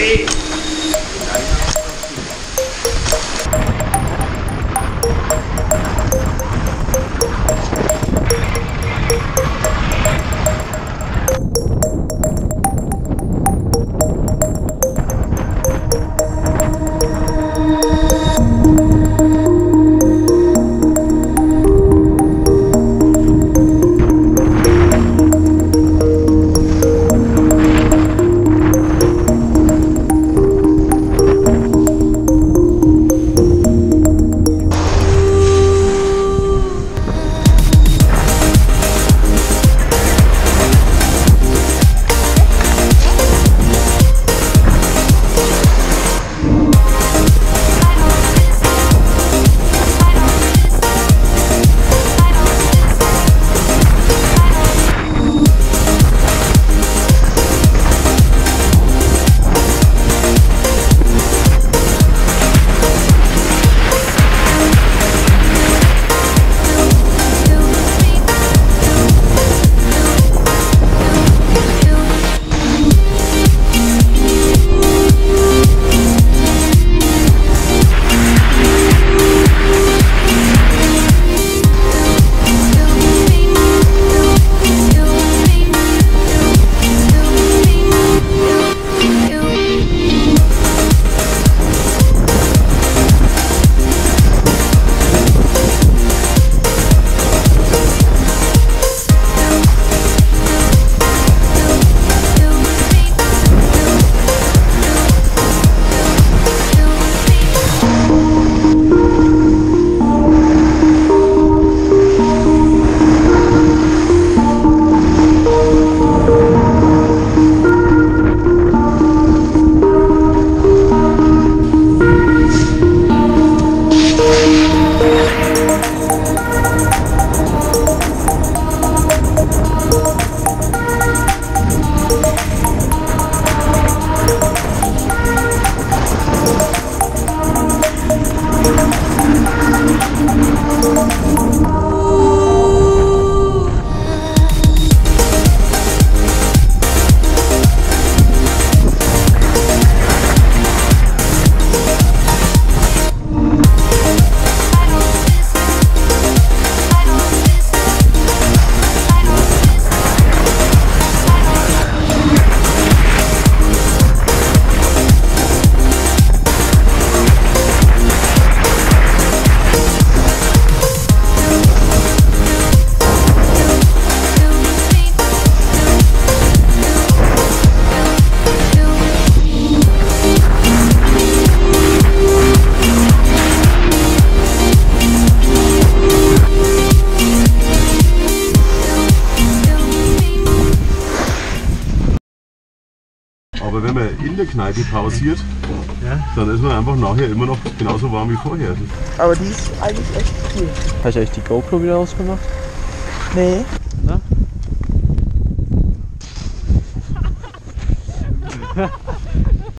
Ey! Aber wenn man in der Kneipe pausiert, ja, dann ist man einfach nachher immer noch genauso warm wie vorher. Aber die ist eigentlich echt cool. Hast du eigentlich die GoPro wieder ausgemacht? Nee. Na?